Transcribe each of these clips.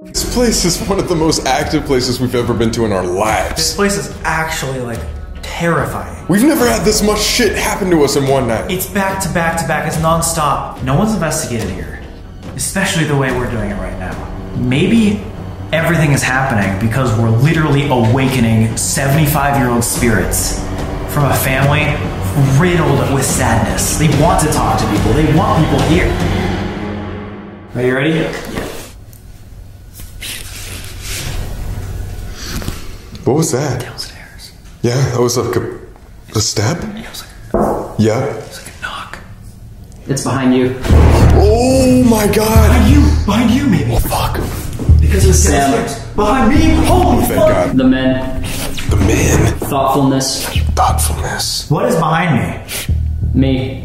This place is one of the most active places we've ever been to in our lives. This place is actually, like, terrifying. We've never had this much shit happen to us in one night. It's back to back to back. It's nonstop. No one's investigated here, especially the way we're doing it right now. Maybe everything is happening because we're literally awakening 75-year-old spirits from a family riddled with sadness. They want to talk to people. They want people here. Are you ready? Yeah. What was that? Downstairs. Yeah, that was like a step? Yeah, it was like, yeah. It was like a knock. It's behind you. Oh my god! Behind you maybe. Oh fuck. Because it's Sam. Behind me? Holy fuck! God. The men. The men. Thoughtfulness. Thoughtfulness. What is behind me? Me.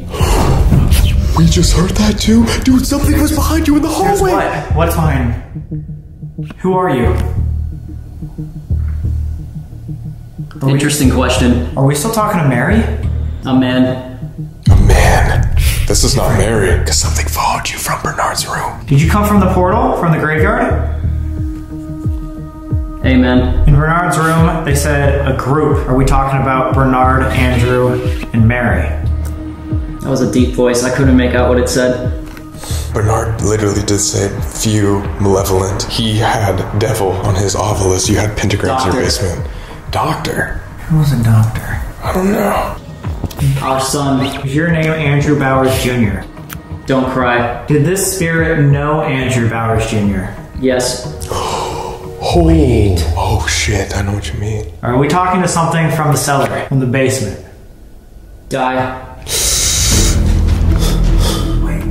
We just heard that too? Dude, something was behind you in the hallway! What? What's behind me? Who are you? Interesting question. Are we still talking to Mary? A man. A man. This is not Mary. Because something followed you from Bernard's room. Did you come from the portal? From the graveyard? Amen. In Bernard's room, they said a group. Are we talking about Bernard, Andrew, and Mary? That was a deep voice. I couldn't make out what it said. Bernard literally did say, few malevolent. He had devil on his ovilus. You had pentagrams in your basement. Doctor? Who was a doctor? I don't know. Our son. Is your name Andrew Bowers Jr.? Don't cry. Did this spirit know Andrew Bowers Jr.? Yes. Wait. Oh shit, I know what you mean. Are we talking to something from the cellar? From the basement? Die. Wait.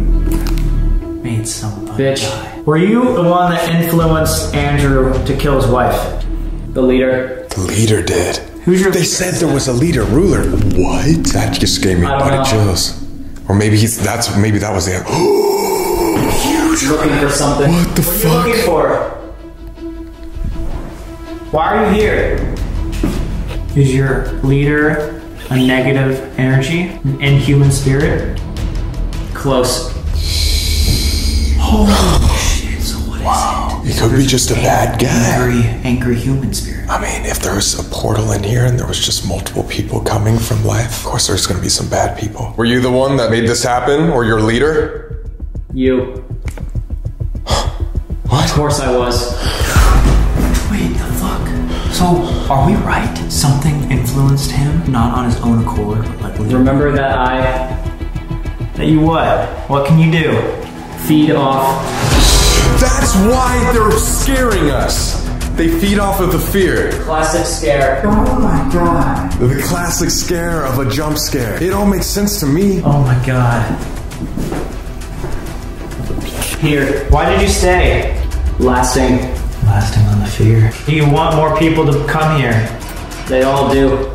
Made someone bitch die. Were you the one that influenced Andrew to kill his wife? The leader. The leader did. Who's your leader? They said there was a leader, ruler. What? That just gave me body chills. Or maybe maybe that was the end. Huge. Looking for something. What the fuck? What are you looking for? Why are you here? Is your leader a negative energy? An inhuman spirit? Close. Holy shit, so what is it? It could be just a bad guy. Angry human spirit. I mean, if there was a portal in here and there was just multiple people coming from life, of course there's gonna be some bad people. Were you the one that made this happen? Or your leader? You. What? Of course I was. Wait, the fuck? So, are we right? Something influenced him? Not on his own accord, but like... Remember that That you what? What can you do? Feed off... That's why they're scaring us. They feed off of the fear. Classic scare. Oh my god. The classic scare of a jump scare. It all makes sense to me. Oh my god. Here. Why did you stay? Lasting. Lasting on the fear. Do you want more people to come here? They all do.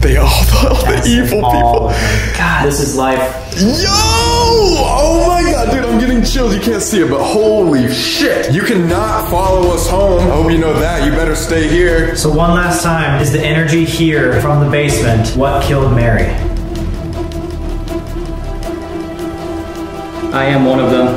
That's the evil people. God, this is life. Yo! Oh my god, dude, I'm getting chills. You can't see it, but holy shit. You cannot follow us home. I hope you know that. You better stay here. So one last time, is the energy here from the basement what killed Mary? I am one of them.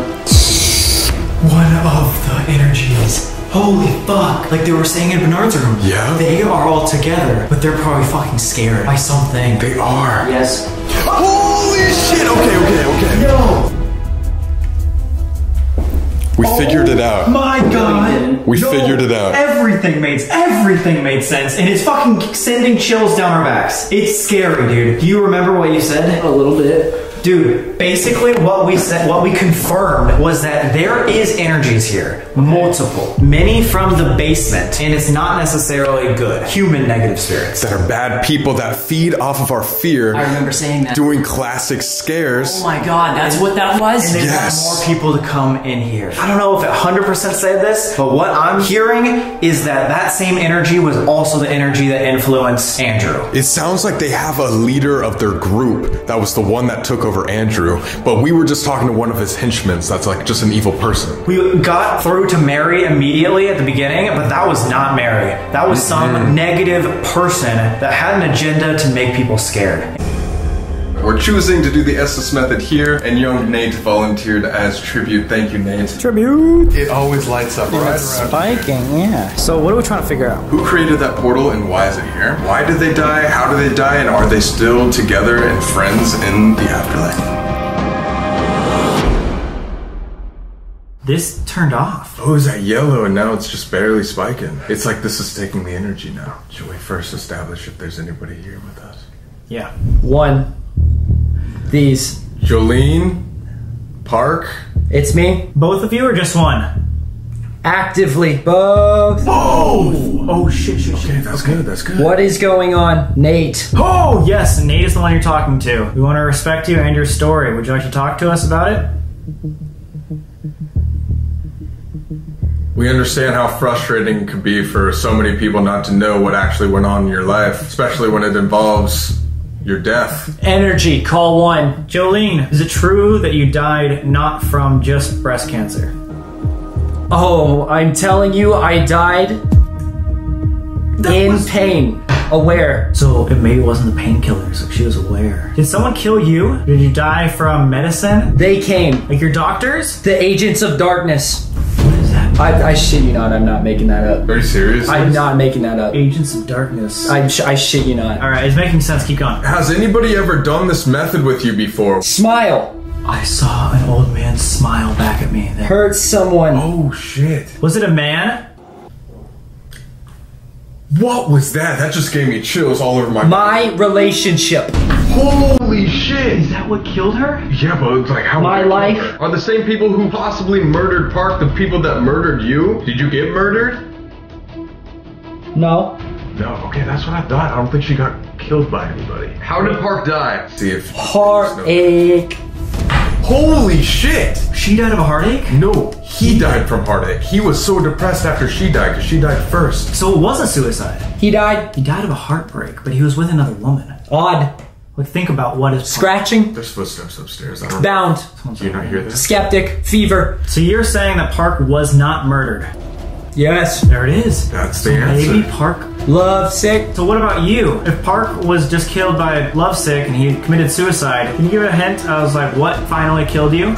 One of the energies. Holy fuck! Like they were saying in Bernard's room. Yeah. They are all together, but they're probably fucking scared by something. They are. Yes. Holy shit! Okay. Yo! We figured it out. My god! We figured it out. Everything made sense, and it's fucking sending chills down our backs. It's scary, dude. Do you remember what you said? A little bit. Dude, basically what we said, what we confirmed was that there is energies here. Multiple. Many from the basement. And it's not necessarily good. Human negative spirits. That are bad people that feed off of our fear. I remember saying that. Doing classic scares. Oh my god, that's what that was? And they want more people to come in here. I don't know if it 100% said this, but what I'm hearing is that that same energy was also the energy that influenced Andrew. It sounds like they have a leader of their group that was the one that took over Andrew, but we were just talking to one of his henchmen, so that's like just an evil person. We got through to Mary immediately at the beginning, but that was not Mary. That was some negative person that had an agenda to make people scared. We're choosing to do the Estes Method here, and young Nate volunteered as tribute. Thank you, Nate. Tribute! It always lights up right around spiking, here. Yeah. So what are we trying to figure out? Who created that portal and why is it here? Why did they die? How do they die? And are they still together and friends in the afterlife? This turned off. Oh, it was that yellow and now it's just barely spiking. It's like this is taking the energy now. Should we first establish if there's anybody here with us? Yeah. One. These. Jolene. Park. It's me. Both of you or just one? Actively. Both. Both! Oh, shit. Okay, that's good, that's good. What is going on? Nate. Oh, yes, Nate is the one you're talking to. We want to respect you and your story. Would you like to talk to us about it? We understand how frustrating it could be for so many people not to know what actually went on in your life, especially when it involves your death. Energy, call one. Jolene, is it true that you died not from just breast cancer? Oh, I'm telling you, I died in pain. Aware. So it maybe wasn't the painkillers, so she was aware. Did someone kill you? Did you die from medicine? They came. Like your doctors? The agents of darkness. I shit you not, I'm not making that up. Are you serious? I'm not making that up. Agents of darkness. I shit you not. Alright, it's making sense, keep going. Has anybody ever done this method with you before? Smile! I saw an old man smile back at me. There. Hurt someone. Oh shit. Was it a man? What was that? That just gave me chills all over my relationship. Holy shit! Is that what killed her? Yeah, but it's like how my life are the same people who possibly murdered Park the people that murdered you? Did you get murdered? No. No. Okay, that's what I thought. I don't think she got killed by anybody. How did Park die? See if heartache. Holy shit! She died of a heartache? No, he died from heartache. He was so depressed after she died because she died first. So it wasn't suicide. He died. He died of a heartbreak, but he was with another woman. Odd. Like, think about what is scratching. There's footsteps upstairs. I don't bound. Do you not hear this? Skeptic. Fever. So you're saying that Park was not murdered? Yes. There it is. That's the answer. Maybe Park. Lovesick. So what about you? If Park was just killed by Lovesick and he committed suicide, can you give it a hint? I was like, what finally killed you?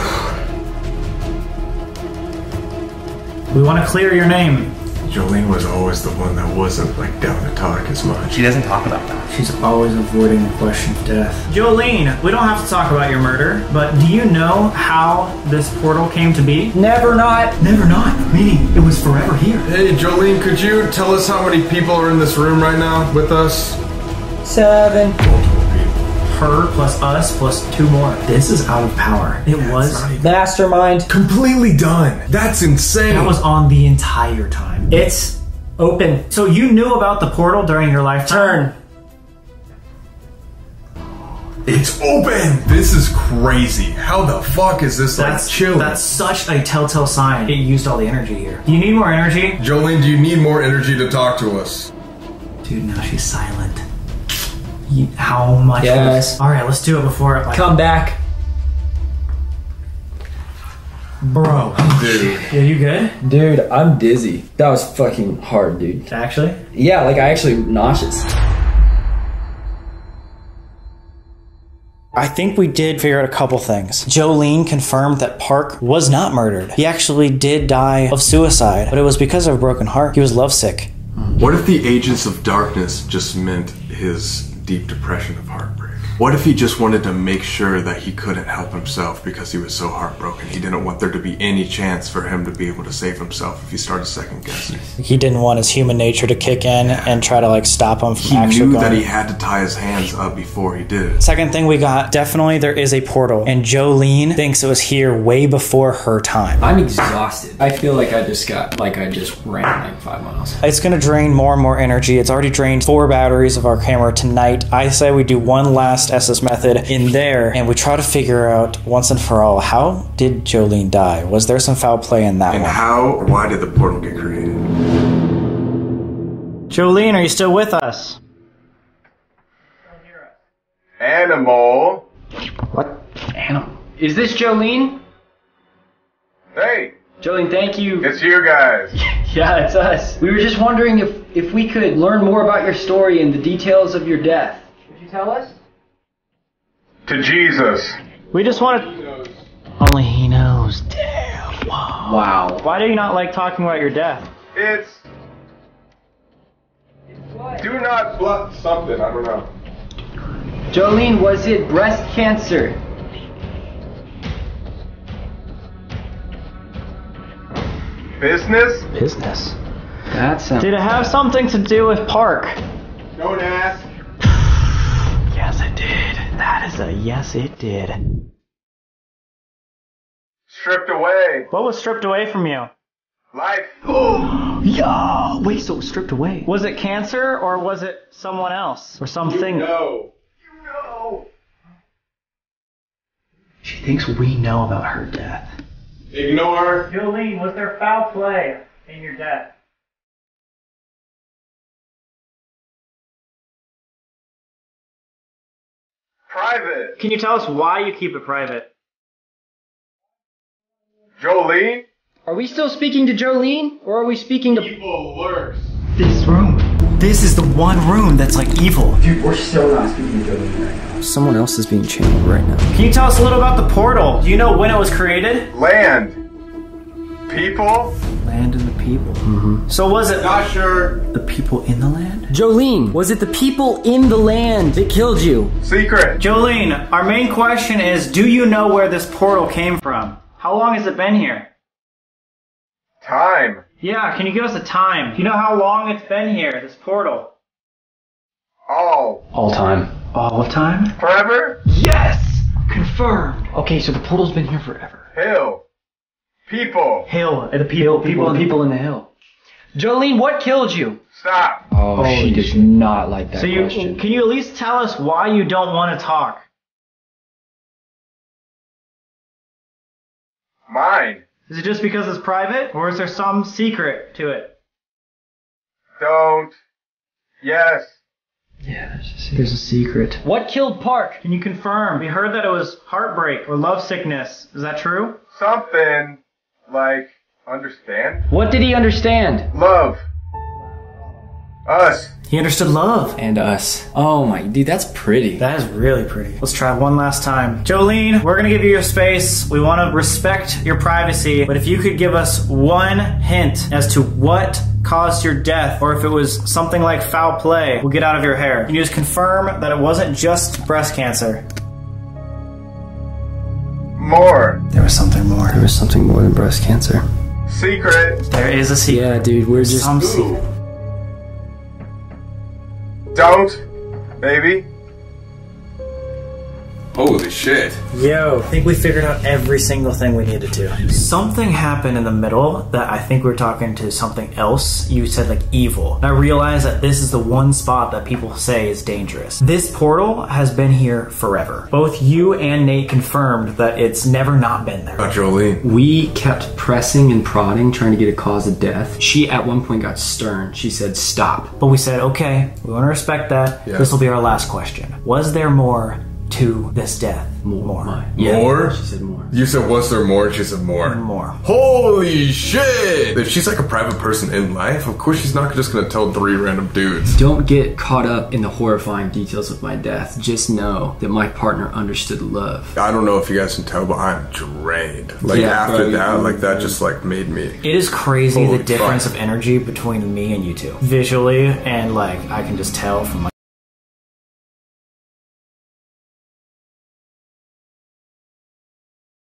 We want to clear your name. Jolene was always the one that wasn't like down to talk as much. She doesn't talk about that. She's always avoiding the question of death. Jolene, we don't have to talk about your murder, but do you know how this portal came to be? Never not. Never not, meaning it was forever here. Hey Jolene, could you tell us how many people are in this room right now with us? 7. Her plus us plus 2 more. This is out of power. It was mastermind. Completely done. That's insane. That was on the entire time. It's open. So you knew about the portal during your lifetime? Turn. It's open. This is crazy. How the fuck is this like chilling? That's such a telltale sign. It used all the energy here. Do you need more energy? Jolene, do you need more energy to talk to us? Dude, now she's silent. How much? Yes. All right, let's do it before it like come back, bro. Dude, yeah, you good? Dude, I'm dizzy. That was fucking hard, dude. Actually? Yeah, like I actually nauseous. I think we did figure out a couple things. Jolene confirmed that Park was not murdered. He actually did die of suicide, but it was because of a broken heart. He was lovesick. What if the agents of darkness just meant his deep depression of heartbreak? What if he just wanted to make sure that he couldn't help himself because he was so heartbroken? He didn't want there to be any chance for him to be able to save himself if he started second guessing. He didn't want his human nature to kick in and try to like stop him from actually going. He knew that he had to tie his hands up before he did it. Second thing we got, definitely there is a portal and Jolene thinks it was here way before her time. I'm exhausted. I feel like I just got, like I just ran like 5 miles. It's gonna drain more and more energy. It's already drained 4 batteries of our camera tonight. I say we do one last Estes method in there and we try to figure out once and for all, how did Jolene die? Was there some foul play in that and one? And how or why did the portal get created? Jolene, are you still with us? Don't hear us. Animal. What? Animal. Is this Jolene? Hey. Jolene, thank you. It's you guys. Yeah, it's us. We were just wondering if we could learn more about your story and the details of your death. Could you tell us? to Jesus. We just want to... Only he knows. Damn. Wow. Why do you not like talking about your death? It's... Do not bluff something. I don't know. Jolene, was it breast cancer? Business? Business. That sounds... Did it have something to do with Park? Don't ask. Yes, it did. That is a yes, it did. Stripped away. What was stripped away from you? Life. Yeah. Wait, so it was stripped away. Was it cancer or was it someone else or something? No. You know. She thinks we know about her death. Ignore. Jolene, was there foul play in your death? Private. Can you tell us why you keep it private? Jolene? Are we still speaking to Jolene? Or are we speaking to... Evil lurks. This room. This is the one room that's like evil. Dude, we're still not speaking to Jolene right now. Someone else is being channeled right now. Can you tell us a little about the portal? Do you know when it was created? Land. People? Land and the people. Mm-hmm. So was it... Not sure. The people in the land? Jolene, was it the people in the land that killed you? Secret. Jolene, our main question is, do you know where this portal came from? How long has it been here? Time. Yeah, can you give us a time? Do you know how long it's been here, this portal? All. All time. All of time? Forever? Yes! Confirmed. Okay, so the portal's been here forever. Hill. People. Hill. The people. People. The people in the hill. Jolene, what killed you? Stop. Oh, she does not like that question. Can you at least tell us why you don't want to talk? Mine. Is it just because it's private, or is there some secret to it? Don't. Yes. Yeah, there's a secret. What killed Park? Can you confirm? We heard that it was heartbreak or love sickness. Is that true? Something like understand. What did he understand? Love. Us. He understood love. And us. Oh my, dude, that's pretty. That is really pretty. Let's try one last time. Jolene, we're gonna give you your space. We wanna respect your privacy, but if you could give us one hint as to what caused your death, or if it was something like foul play, we'll get out of your hair. Can you just confirm that it wasn't just breast cancer? More. There was something more. There was something more than breast cancer. Secret. There is a secret. Yeah, dude, we're just... Some secret. Don't, baby. Holy shit. Yo, I think we figured out every single thing we needed to. Something happened in the middle that I think we're talking to something else. You said like evil. And I realized that this is the one spot that people say is dangerous. This portal has been here forever. Both you and Nate confirmed that it's never not been there. Oh, Jolene. We kept pressing and prodding, trying to get a cause of death. She at one point got stern. She said, stop. But we said, okay, we want to respect that. Yeah. This will be our last question. Was there more to this death? More. Yeah. More? She said more. You said, was there more? She said more. More. Holy shit! If she's like a private person in life, of course she's not just gonna tell three random dudes. Don't get caught up in the horrifying details of my death. Just know that my partner understood love. I don't know if you guys can tell, but I'm drained. Like, yeah, after that, like, that just like made me... It is crazy the difference of energy between me and you two. Visually, and like, I can just tell from like...